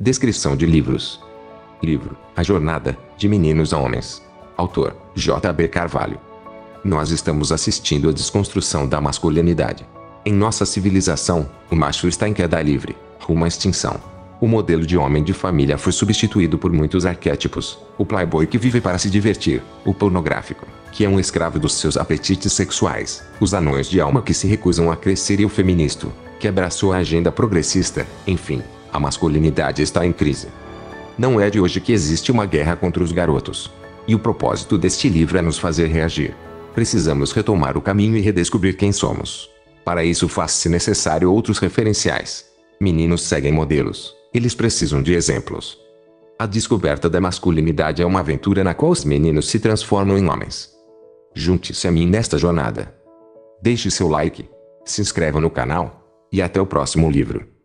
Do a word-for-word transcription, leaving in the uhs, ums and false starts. Descrição de livros. Livro: A Jornada, de Meninos a Homens. Autor: J B Carvalho. Nós estamos assistindo à desconstrução da masculinidade. Em nossa civilização, o macho está em queda livre, rumo à extinção. O modelo de homem de família foi substituído por muitos arquétipos. O playboy que vive para se divertir, o pornográfico, que é um escravo dos seus apetites sexuais, os anões de alma que se recusam a crescer e o feminista, que abraçou a agenda progressista. Enfim, a masculinidade está em crise. Não é de hoje que existe uma guerra contra os garotos. E o propósito deste livro é nos fazer reagir. Precisamos retomar o caminho e redescobrir quem somos. Para isso faz-se necessário outros referenciais. Meninos seguem modelos. Eles precisam de exemplos. A descoberta da masculinidade é uma aventura na qual os meninos se transformam em homens. Junte-se a mim nesta jornada. Deixe seu like, se inscreva no canal, e até o próximo livro.